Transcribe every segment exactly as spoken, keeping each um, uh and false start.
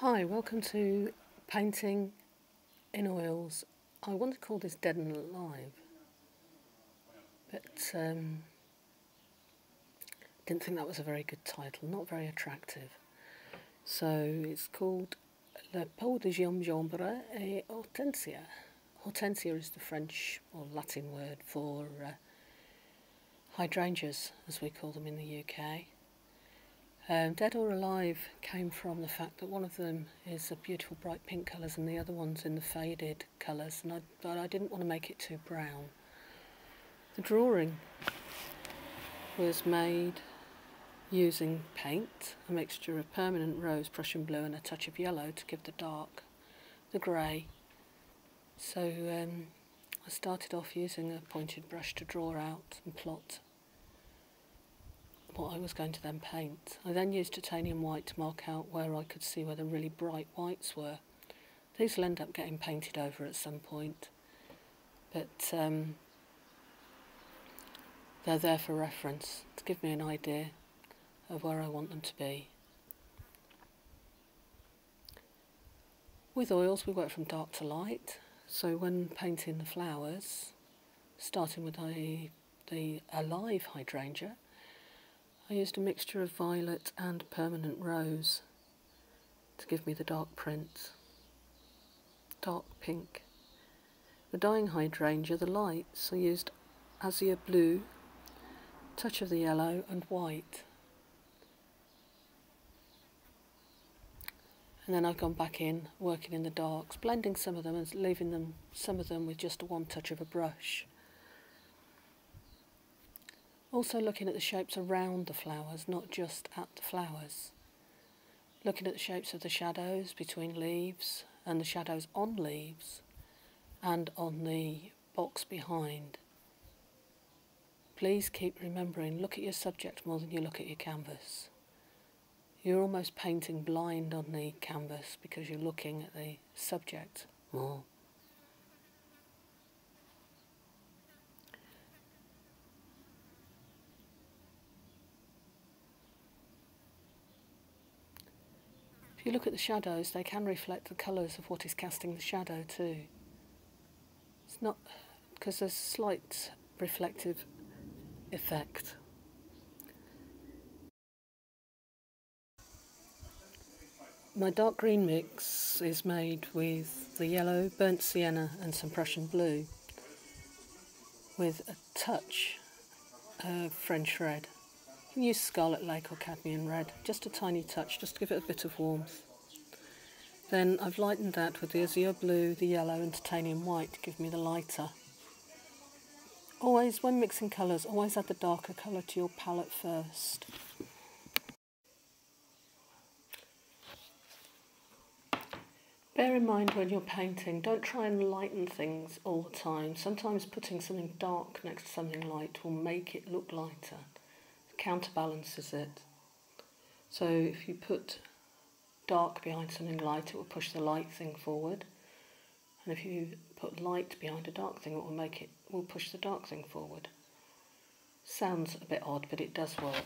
Hi, welcome to Painting in Oils. I want to call this Dead and Alive, but um, didn't think that was a very good title, not very attractive. So it's called Le Peau de Giambre et Hortensia. Hortensia is the French or Latin word for uh, hydrangeas, as we call them in the U K. Um, Dead or Alive came from the fact that one of them is a beautiful bright pink colours and the other one's in the faded colours, and I, but I didn't want to make it too brown. The drawing was made using paint, a mixture of permanent rose, Prussian blue and a touch of yellow to give the dark, the grey. So um, I started off using a pointed brush to draw out and plot what I was going to then paint. I then used titanium white to mark out where I could see where the really bright whites were. These will end up getting painted over at some point, but um, they're there for reference to give me an idea of where I want them to be. With oils we work from dark to light, so when painting the flowers, starting with a, the alive hydrangea, I used a mixture of violet and permanent rose to give me the dark print, dark pink. The dying hydrangea, the lights, I used azure blue, touch of the yellow and white. And then I've gone back in, working in the darks, blending some of them and leaving them, some of them with just one touch of a brush. Also looking at the shapes around the flowers, not just at the flowers. Looking at the shapes of the shadows between leaves and the shadows on leaves and on the box behind. Please keep remembering, look at your subject more than you look at your canvas. You're almost painting blind on the canvas because you're looking at the subject more. If you look at the shadows, they can reflect the colours of what is casting the shadow too. It's not, because there's a slight reflective effect. My dark green mix is made with the yellow, burnt sienna and some Prussian blue with a touch of French red. You can use scarlet lake or cadmium red, just a tiny touch, just to give it a bit of warmth. Then I've lightened that with the azure blue, the yellow and titanium white to give me the lighter. Always, when mixing colours, always add the darker colour to your palette first. Bear in mind when you're painting, don't try and lighten things all the time. Sometimes putting something dark next to something light will make it look lighter. Counterbalances it. So if you put dark behind something light, it will push the light thing forward, and if you put light behind a dark thing, it will make it will push the dark thing forward. Sounds a bit odd, but it does work.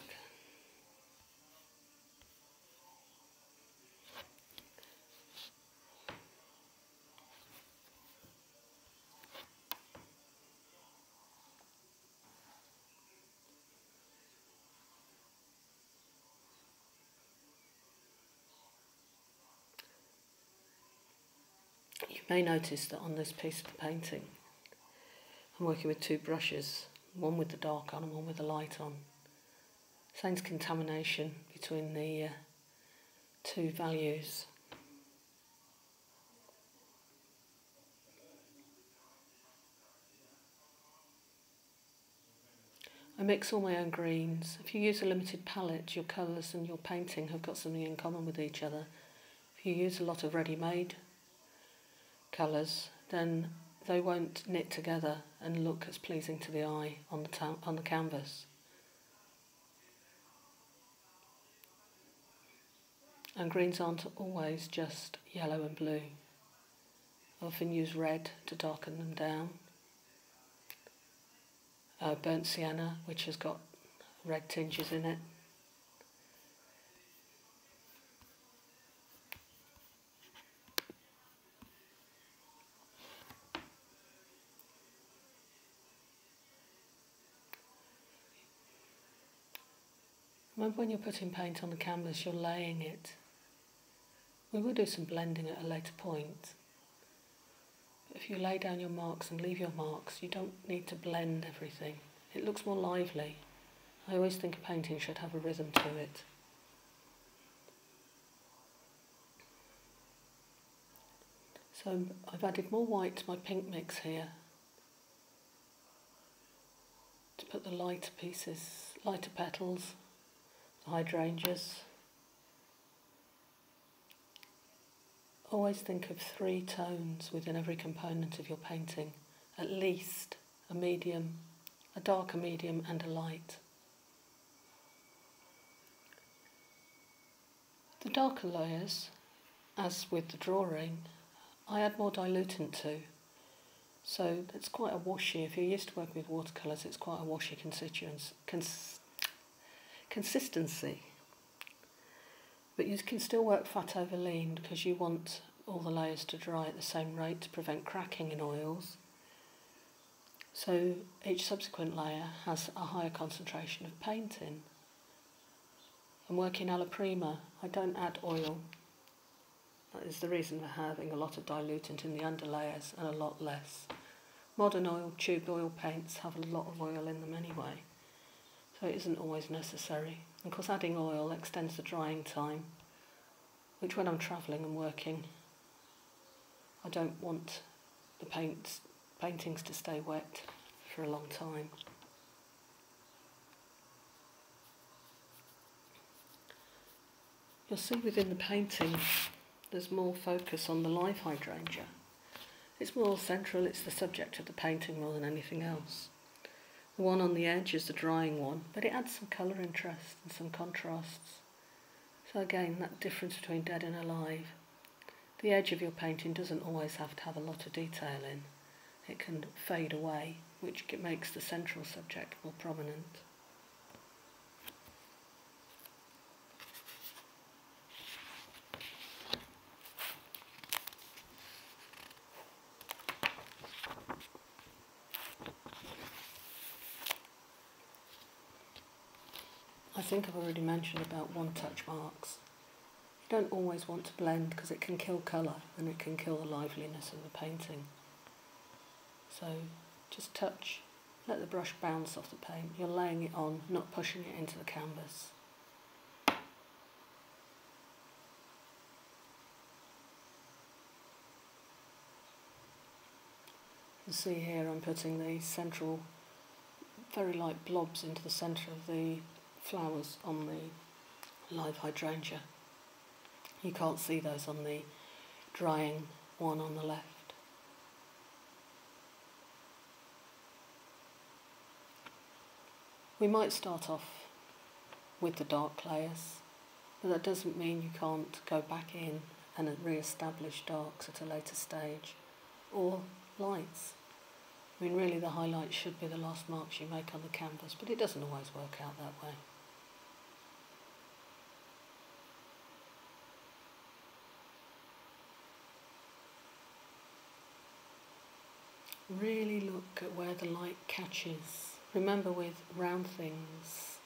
You may notice that on this piece of the painting I'm working with two brushes, one with the dark on and one with the light on. Same contamination between the uh, two values. I mix all my own greens. If you use a limited palette, your colours and your painting have got something in common with each other. If you use a lot of ready-made colours, then they won't knit together and look as pleasing to the eye on the, on the canvas. And greens aren't always just yellow and blue. I often use red to darken them down. Uh, burnt sienna, which has got red tinges in it. Remember when you're putting paint on the canvas, you're laying it. We will do some blending at a later point. But if you lay down your marks and leave your marks, you don't need to blend everything. It looks more lively. I always think a painting should have a rhythm to it. So I've added more white to my pink mix here to put the lighter pieces, lighter petals, the hydrangeas. Always think of three tones within every component of your painting, at least a medium, a darker medium and a light. The darker layers, as with the drawing, I add more dilutant to, so it's quite a washy. If you're used to working with watercolours, it's quite a washy constituents, cons consistency. But you can still work fat over lean because you want all the layers to dry at the same rate to prevent cracking in oils. So each subsequent layer has a higher concentration of paint in. I'm working alla prima. I don't add oil. That is the reason for having a lot of dilutant in the underlayers and a lot less. Modern oil, tube oil paints have a lot of oil in them anyway, so it isn't always necessary. Of course, adding oil extends the drying time, which when I'm travelling and working, I don't want the paints, paintings to stay wet for a long time. You'll see within the painting there's more focus on the live hydrangea. It's more central, it's the subject of the painting more than anything else. The one on the edge is the drying one, but it adds some colour interest and some contrasts. So again, that difference between dead and alive. The edge of your painting doesn't always have to have a lot of detail in. It can fade away, which makes the central subject more prominent. I think I've already mentioned about one-touch marks. You don't always want to blend because it can kill colour and it can kill the liveliness of the painting. So just touch, let the brush bounce off the paint. You're laying it on, not pushing it into the canvas. You see here I'm putting the central, very light blobs into the centre of the flowers on the live hydrangea. You can't see those on the drying one on the left. We might start off with the dark layers, but that doesn't mean you can't go back in and re-establish darks at a later stage, or lights. I mean, really the highlights should be the last marks you make on the canvas, but it doesn't always work out that way. Really look at where the light catches. Remember with round things,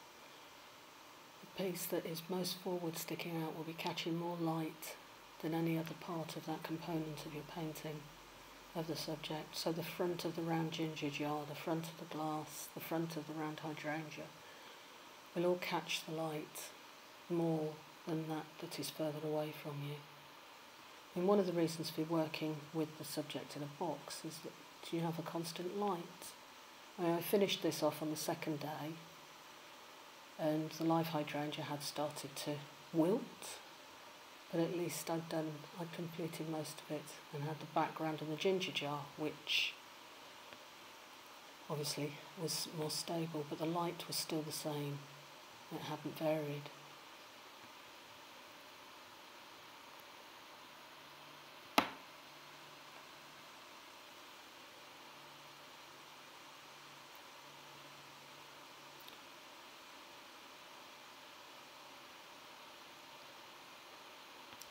the piece that is most forward sticking out will be catching more light than any other part of that component of your painting, of the subject. So the front of the round ginger jar, the front of the glass, the front of the round hydrangea will all catch the light more than that that is further away from you. And one of the reasons for working with the subject in a box is that you have a constant light. I finished this off on the second day and the live hydrangea had started to wilt, but at least I'd done, I'd completed most of it and had the background in the ginger jar, which obviously was more stable, but the light was still the same, it hadn't varied.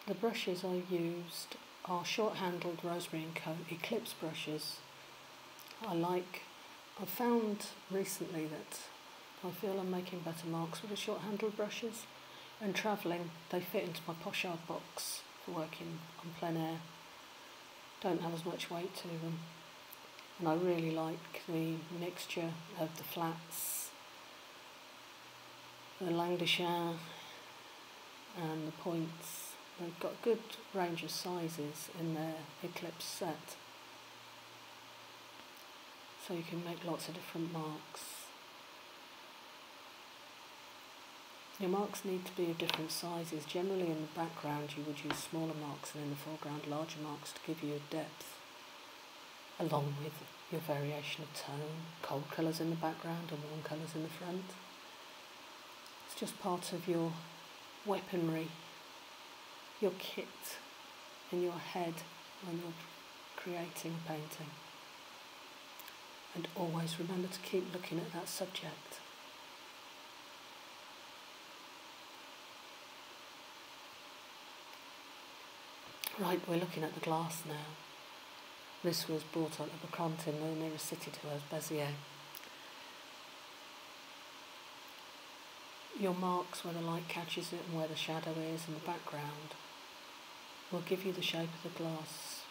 The brushes I used are short-handled Rosemary and Co. Eclipse brushes. I like, I've found recently that I feel I'm making better marks with the short handled brushes, and travelling they fit into my pochard box for working on plein air. Don't have as much weight to them, and I really like the mixture of the flats, the Languedocian and the points. They've got a good range of sizes in their Eclipse set, so you can make lots of different marks. Your marks need to be of different sizes. Generally in the background you would use smaller marks, and in the foreground larger marks to give you a depth, along with your variation of tone, cold colours in the background and warm colours in the front. It's just part of your weaponry, your kit in your head when you're creating a painting. And always remember to keep looking at that subject. Right, we're looking at the glass now. This was brought up at the Crompton, the nearest city to us, Béziers. Your marks where the light catches it and where the shadow is in the background will give you the shape of the glass.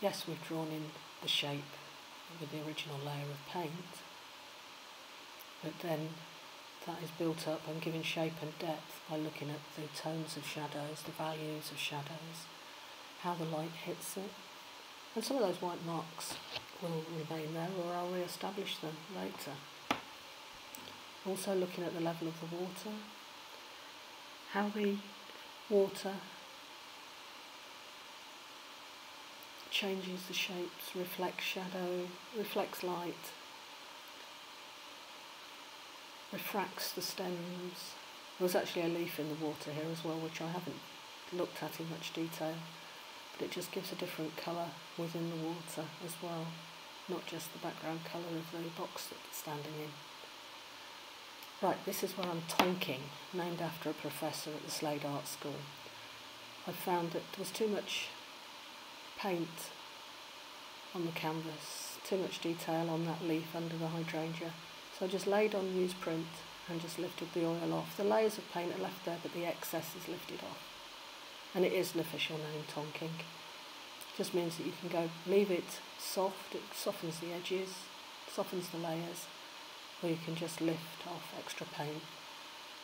Yes, we've drawn in the shape with the original layer of paint, but then that is built up and given shape and depth by looking at the tones of shadows, the values of shadows, how the light hits it. And some of those white marks will remain there, or I'll re-establish them later. Also looking at the level of the water, how the water changes the shapes, reflects shadow, reflects light, refracts the stems. There was actually a leaf in the water here as well, which I haven't looked at in much detail, but it just gives a different colour within the water as well, not just the background colour of the box that it's standing in. Right, this is where I'm tonking, named after a professor at the Slade Art School. I found that there was too much paint on the canvas, too much detail on that leaf under the hydrangea. So I just laid on newsprint and just lifted the oil off. The layers of paint are left there, but the excess is lifted off. And it is an official name, tonking. Just means that you can go, leave it soft, it softens the edges, softens the layers, or you can just lift off extra paint.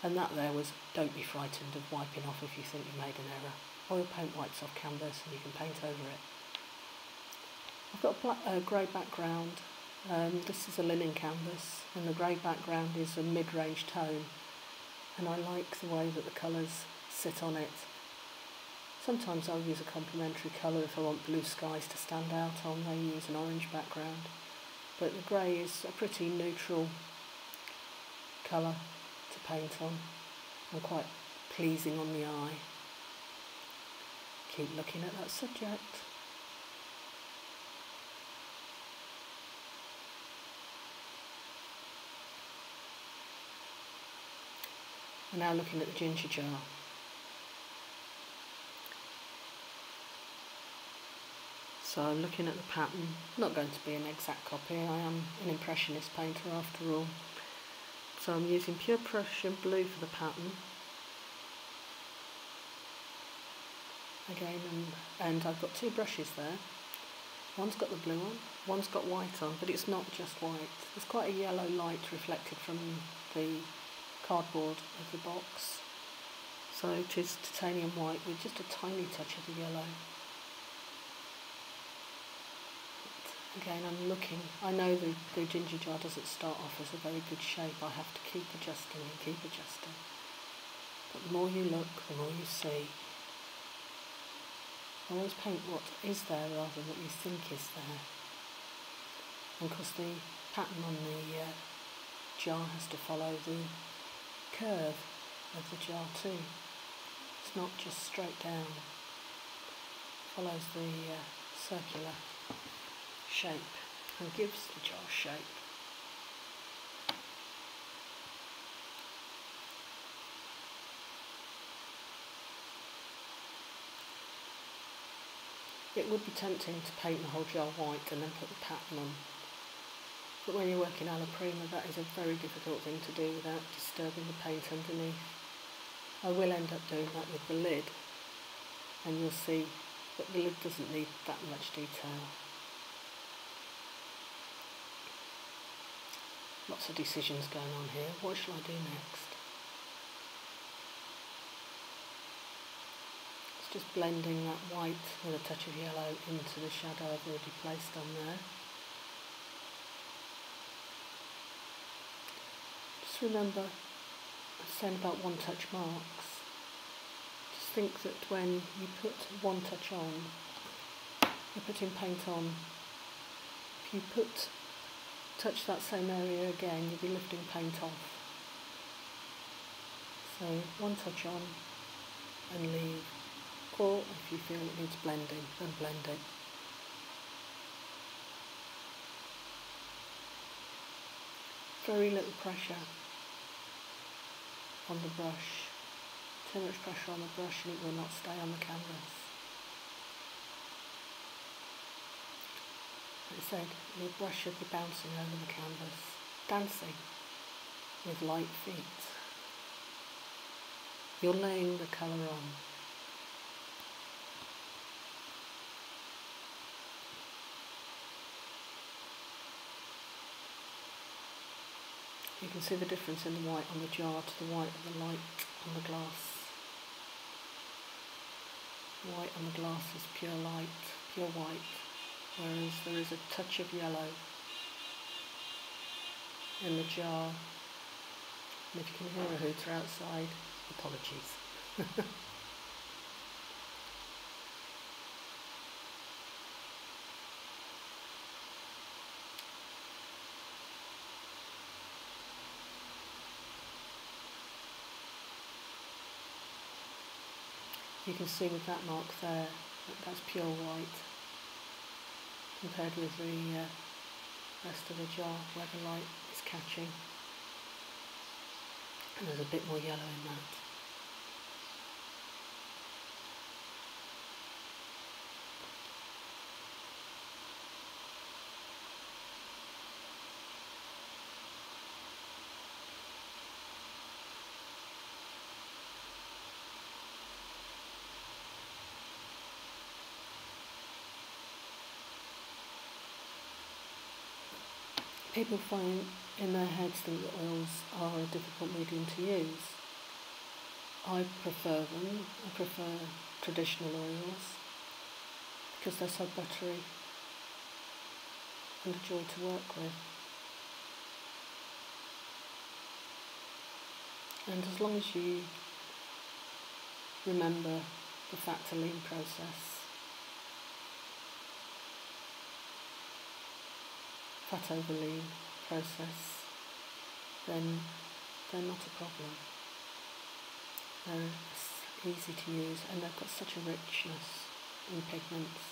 And that there was, don't be frightened of wiping off if you think you made an error. Oil paint wipes off canvas and you can paint over it. I've got a black, uh, grey background. Um, this is a linen canvas, and the grey background is a mid-range tone, and I like the way that the colours sit on it. Sometimes I'll use a complementary colour. If I want blue skies to stand out on, I use an orange background. But the grey is a pretty neutral colour to paint on and quite pleasing on the eye. Keep looking at that subject. We're now looking at the ginger jar. So I'm looking at the pattern. Not going to be an exact copy, I am an impressionist painter after all. So I'm using pure Prussian blue for the pattern. Again, and, and I've got two brushes there. One's got the blue on, one's got white on, but it's not just white. There's quite a yellow light reflected from the cardboard of the box. So it is titanium white with just a tiny touch of the yellow. Again, I'm looking. I know the, the ginger jar doesn't start off as a very good shape. I have to keep adjusting and keep adjusting. But the more you look, the more you see. I always paint what is there rather than what you think is there. And of course the pattern on the uh, jar has to follow the curve of the jar too. It's not just straight down. It follows the uh, circular shape and gives the jar shape. It would be tempting to paint the whole jar white and then put the pattern on, But when you're working alla prima, that is a very difficult thing to do without disturbing the paint underneath. I will end up doing that with the lid, and you'll see that the lid doesn't need that much detail. Lots of decisions going on here. What shall I do next? It's just blending that white with a touch of yellow into the shadow I've already placed on there. Just remember, I was saying about one touch marks. Just think that when you put one touch on, you're putting paint on. If you put touch that same area again, you'll be lifting paint off. So one touch on and leave, or if you feel it needs blending, then blend it. Very little pressure on the brush. Too much pressure on the brush and it will not stay on the canvas. It said your brush should be bouncing over the canvas, dancing with light feet. You're laying the colour on. You can see the difference in the white on the jar to the white of the light on the glass. White on the glass is pure light, pure white. Whereas there is a touch of yellow in the jar. And if you can hear a hooter outside, apologies. You can see with that mark there, that that's pure white, compared with the uh, rest of the jar where the light is catching. And there's a bit more yellow in that. People find in their heads that oils are a difficult medium to use. I prefer them. I prefer traditional oils because they're so buttery and a joy to work with. And as long as you remember the factor lean process, fat over lean process, then they're not a problem. They're easy to use and they've got such a richness in pigments.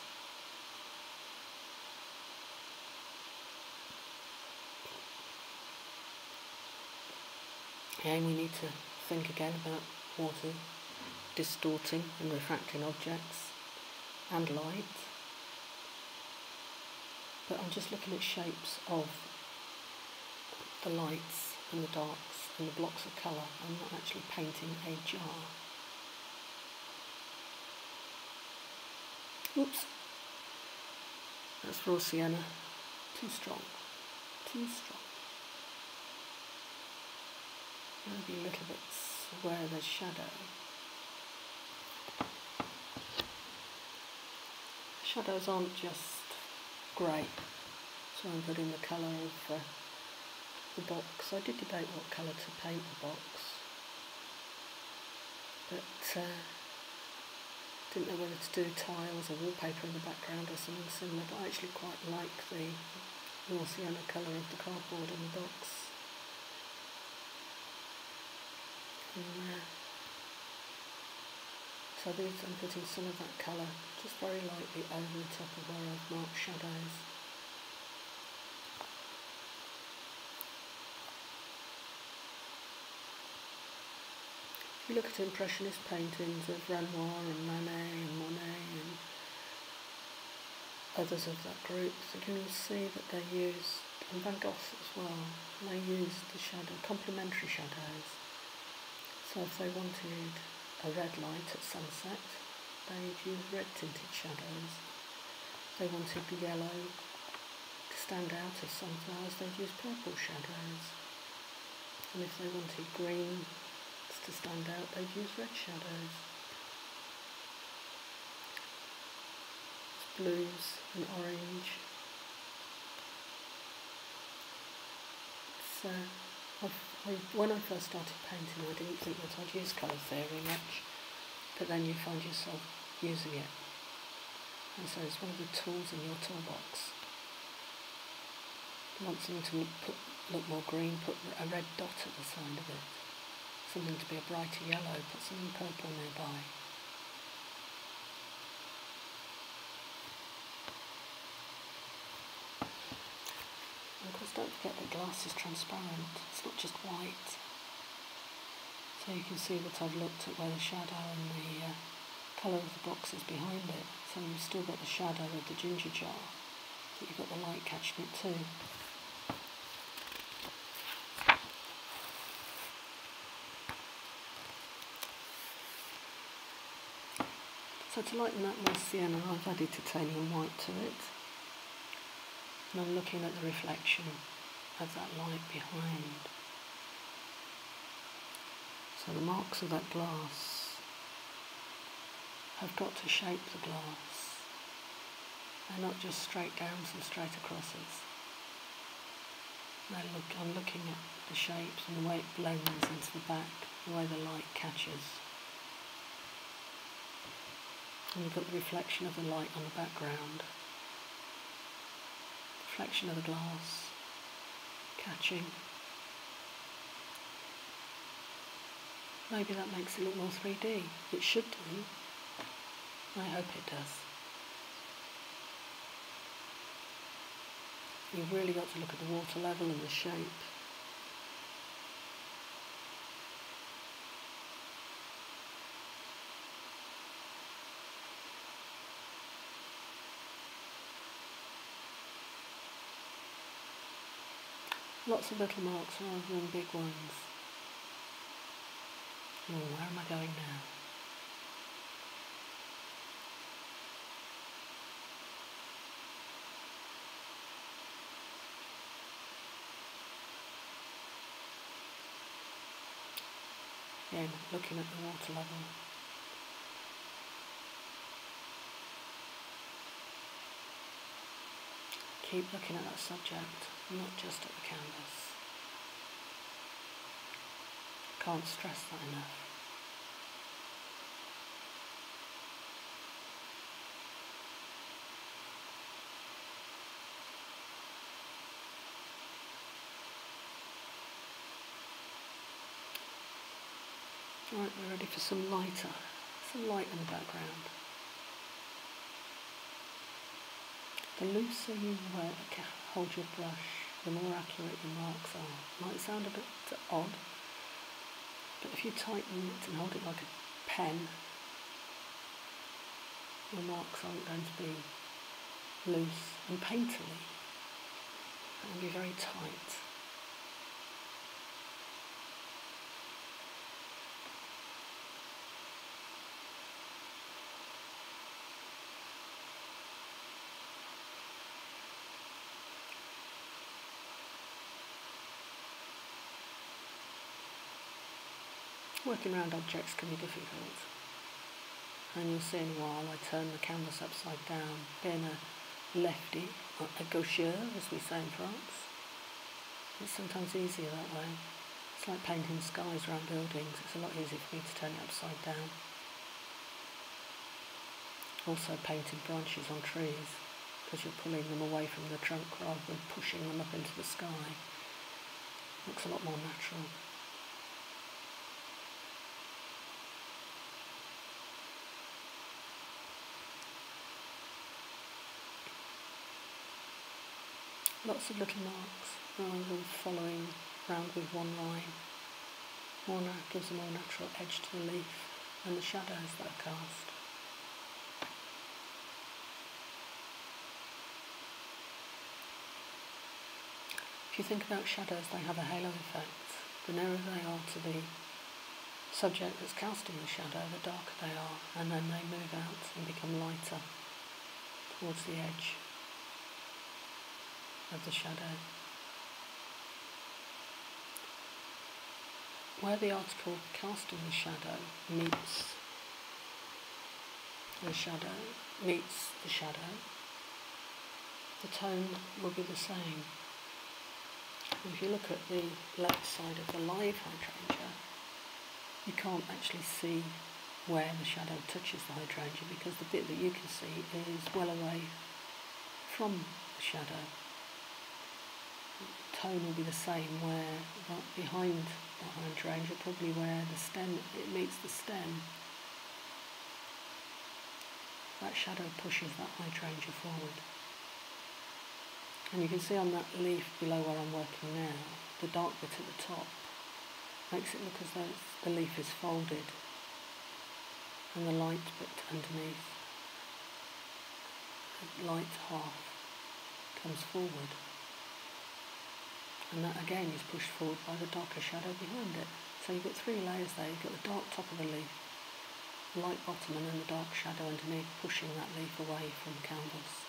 And we need to think again about water distorting and refracting objects and light. But I'm just looking at shapes of the lights and the darks and the blocks of colour. I'm not actually painting a jar. Oops. That's raw sienna. Too strong. Too strong. Maybe little bits where there's shadow. Shadows aren't just grey, so I'm putting the colour of uh, the box. I did debate what colour to paint the box, but uh, didn't know whether to do tiles or wallpaper in the background or something similar, but I actually quite like the raw sienna colour of the cardboard in the box. And, uh, so these, I'm putting some of that colour just very lightly over the top of where I've marked shadows. If you look at Impressionist paintings of Renoir and Manet and Monet and others of that group, so you can see that they use and Van Goghs as well, and they used the shadow, complementary shadows. So if they wanted a red light at sunset, they'd use red tinted shadows. If they wanted the yellow to stand out as sunflowers, they'd use purple shadows. And if they wanted green to stand out, they'd use red shadows. It's blues and orange. So I've, I, when I first started painting, I didn't think that I'd use colour theory much, but then you find yourself using it, and so it's one of the tools in your toolbox. You want something to look, put, look more green, put a red dot at the side of it. Something to be a brighter yellow, put something purple nearby. Don't forget that glass is transparent, it's not just white. So you can see that I've looked at where the shadow and the uh, colour of the box is behind it. So you've still got the shadow of the ginger jar, but you've got the light catching it too. So to lighten up my sienna, I've added titanium white to it. And I'm looking at the reflection of that light behind. So the marks of that glass have got to shape the glass. They're not just straight downs and straight acrosses. Look, I'm looking at the shapes and the way it blends into the back, the way the light catches. And you've got the reflection of the light on the background. Reflection of the glass, catching. Maybe that makes it look more three D. It should do. I hope it does. You've really got to look at the water level and the shape. Lots of little marks rather than big ones. Oh, where am I going now? Again, looking at the water level. Keep looking at that subject, not just at the canvas. Can't stress that enough. Right, we're ready for some lighter, some light in the background. The looser you work, hold your brush, the more accurate your marks are. Might sound a bit odd, but if you tighten it and hold it like a pen, your marks aren't going to be loose and painterly. They'll be very tight. Working around objects can be difficult, and you'll see in a while I turn the canvas upside down, being a lefty, or a gaucheur as we say in France. It's sometimes easier that way. It's like painting skies around buildings, it's a lot easier for me to turn it upside down. Also painting branches on trees, because you're pulling them away from the trunk rather than pushing them up into the sky. Looks a lot more natural. Lots of little marks, rather than following round with one line. More gives a more natural edge to the leaf and the shadows that are cast. you think about shadows, they have a halo effect. The nearer they are to the subject that's casting the shadow, the darker they are, and then they move out and become lighter towards the edge of the shadow. Where the article casting the shadow meets the shadow, meets the shadow, the tone will be the same. If you look at the left side of the live hydrangea, you can't actually see where the shadow touches the hydrangea because the bit that you can see is well away from the shadow. The tone will be the same where that behind the hydrangea, probably where the stem, it meets the stem. That shadow pushes that hydrangea forward. And you can see on that leaf below where I'm working now, the dark bit at the top makes it look as though the leaf is folded and the light bit underneath, the light half comes forward. And that again is pushed forward by the darker shadow behind it. So you've got three layers there. You've got the dark top of the leaf, the light bottom, and then the dark shadow underneath pushing that leaf away from the canvas.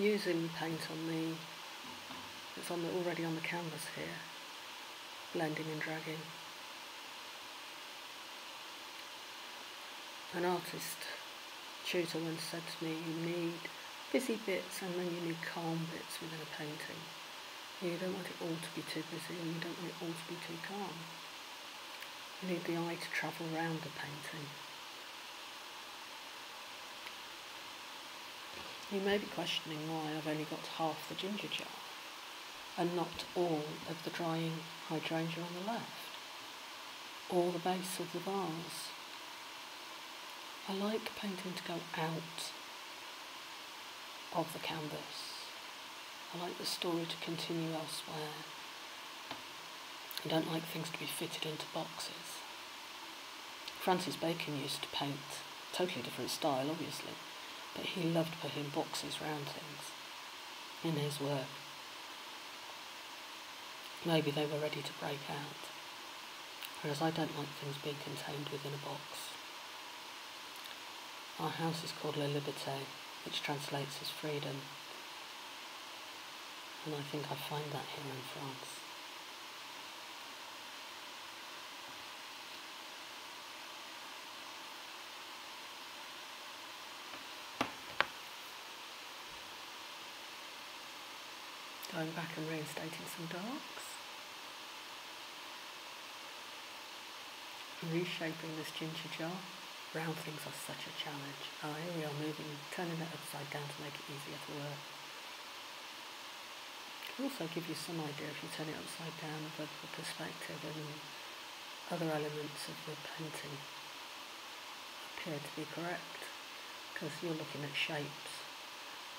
Using paint on the that's on the, already on the canvas here, blending and dragging. An artist tutor once said to me, you need busy bits and then you need calm bits within a painting. You don't want it all to be too busy and you don't want it all to be too calm. You need the eye to travel around the painting. You may be questioning why I've only got half the ginger jar and not all of the drying hydrangea on the left or the base of the vase. I like painting to go out of the canvas. I like the story to continue elsewhere. I don't like things to be fitted into boxes. Francis Bacon used to paint, totally different style obviously, but he loved putting boxes round things in his work. Maybe they were ready to break out, whereas I don't like things being contained within a box. Our house is called La Liberté, which translates as freedom, and I think I find that here in France. Going back and reinstating some darks. Reshaping this ginger jar. Round things are such a challenge. Oh, here we are moving, turning it upside down to make it easier to work. It can also give you some idea if you turn it upside down of the perspective and other elements of the painting appear to be correct, because you're looking at shapes.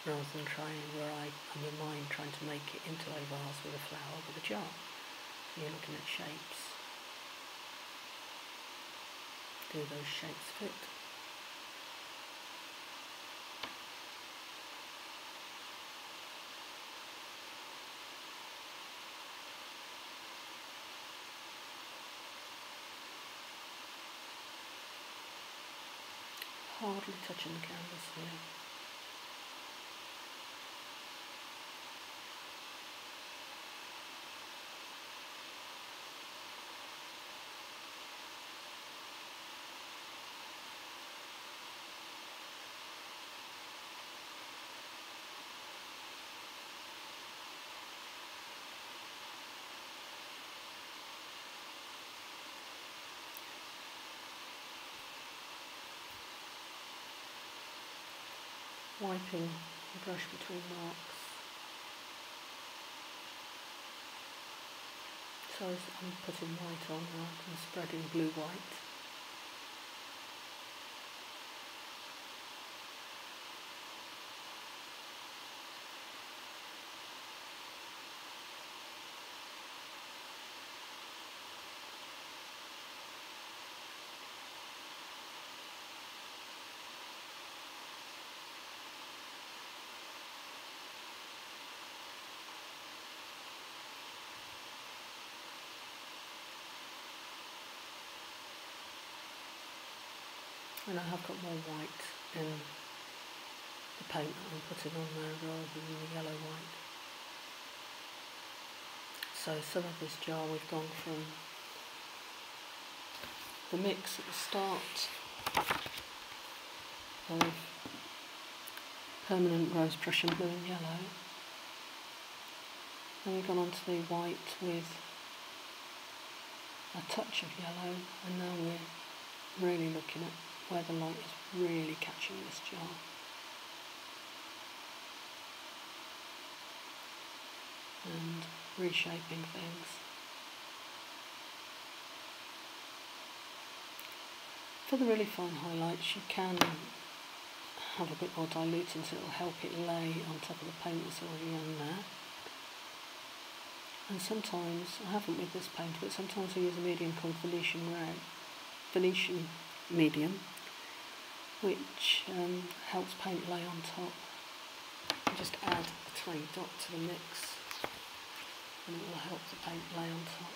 Rather than trying where I am in mind trying to make it into a vase with a flower with a jar. So you're looking at shapes. Do those shapes fit? Hardly touching the canvas here. Wiping the brush between marks. So I'm putting white on rather than spreading blue white And I have got more white in the paint that I'm putting on there rather than the yellow white. So some of this jar we've gone from the mix at the start of permanent rose, Prussian blue and yellow. Then we've gone on to the white with a touch of yellow, and now we're really looking at where the light is really catching this jar. And reshaping things. For the really fine highlights you can have a bit more diluting so it'll help it lay on top of the paint that's already on there. And sometimes, I haven't with this paint, but sometimes I use a medium called Venetian red, Venetian Medium, which um, helps paint lay on top. You just add a tiny dot to the mix and it will help the paint lay on top.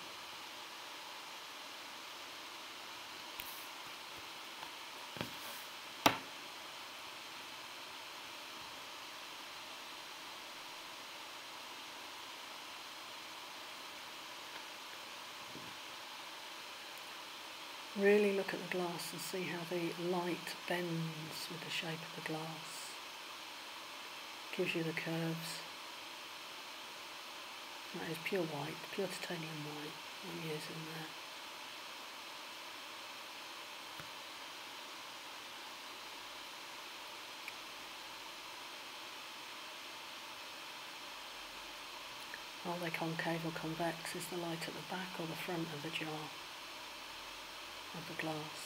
Really look at the glass and see how the light bends with the shape of the glass. Gives you the curves. And that is pure white, pure titanium white I'm using there. Are they concave or convex? Is the light at the back or the front of the jar? Of the glass.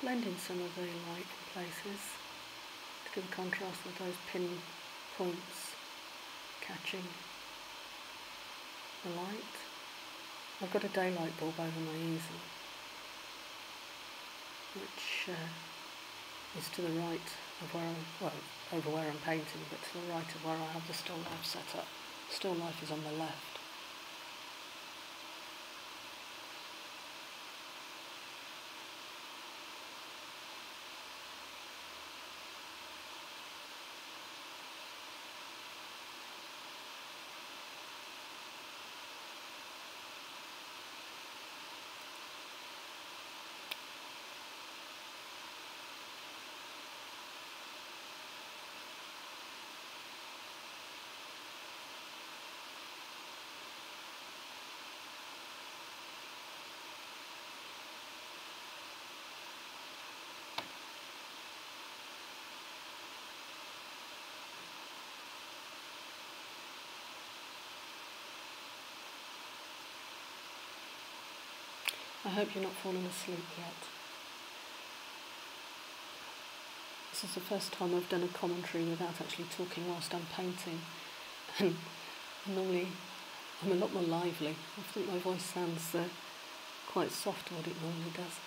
Blend in some of the light places to give a contrast with those pin points catching the light. I've got a daylight bulb over my easel, which uh, is to the right of where I'm, well, over where I'm painting, but to the right of where I have the still life set up. Still life is on the left. I hope you're not falling asleep yet. This is the first time I've done a commentary without actually talking whilst I'm painting. And normally I'm a lot more lively. I think my voice sounds uh, quite soft what it normally does.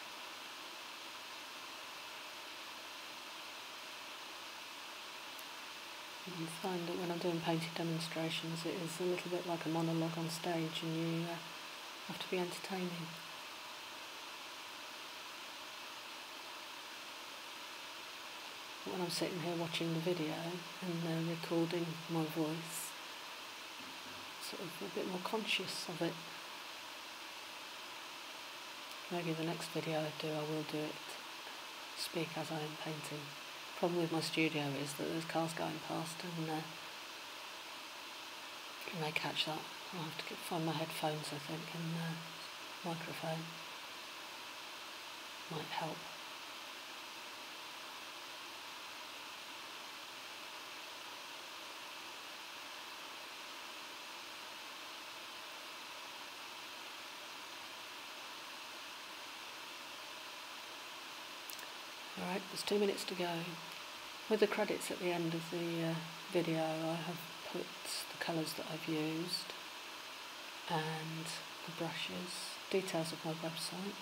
You can find that when I'm doing painting demonstrations it is a little bit like a monologue on stage and you uh, have to be entertaining. When I'm sitting here watching the video and uh, recording my voice, sort of a bit more conscious of it. Maybe the next video I do, I will do it, speak as I am painting. Problem with my studio is that there's cars going past and, uh, and they catch that. I'll have to get, find my headphones, I think, and uh, microphone might help. Alright, there's two minutes to go. With the credits at the end of the uh, video, I have put the colours that I've used and the brushes, details of my website,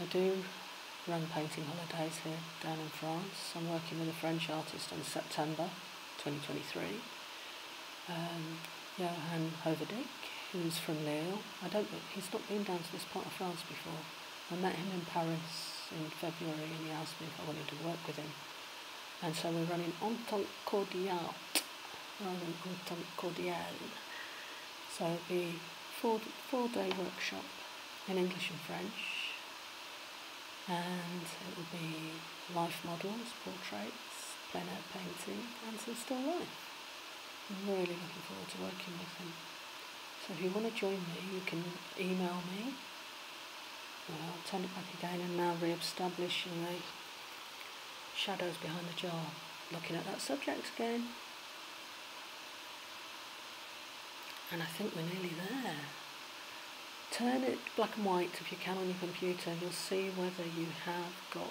I do run painting holidays here down in France. I'm working with a French artist in September twenty twenty-three. Um, Johan Hovedic, who's from Lille. I don't. He's not been down to this part of France before. I met him in Paris in February and he asked me if I wanted to work with him. And so we're running Entente Cordiale, rather than Entente Cordiale. So it'll be four four-day workshop in English and French. And it will be life models, portraits, plein air painting, and some still life. I'm really looking forward to working with him. So if you want to join me, you can email me. Well, I'll turn it back again and now re-establishing the shadows behind the jar. Looking at that subject again. And I think we're nearly there. Turn it black and white if you can on your computer. You'll see whether you have got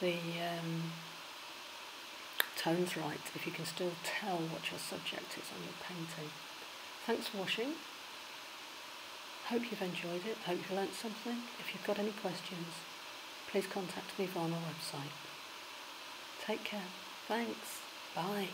the um, tones right, if you can still tell what your subject is on your painting. Thanks for watching. Hope you've enjoyed it. Hope you learnt something. If you've got any questions, please contact me via my website. Take care. Thanks. Bye.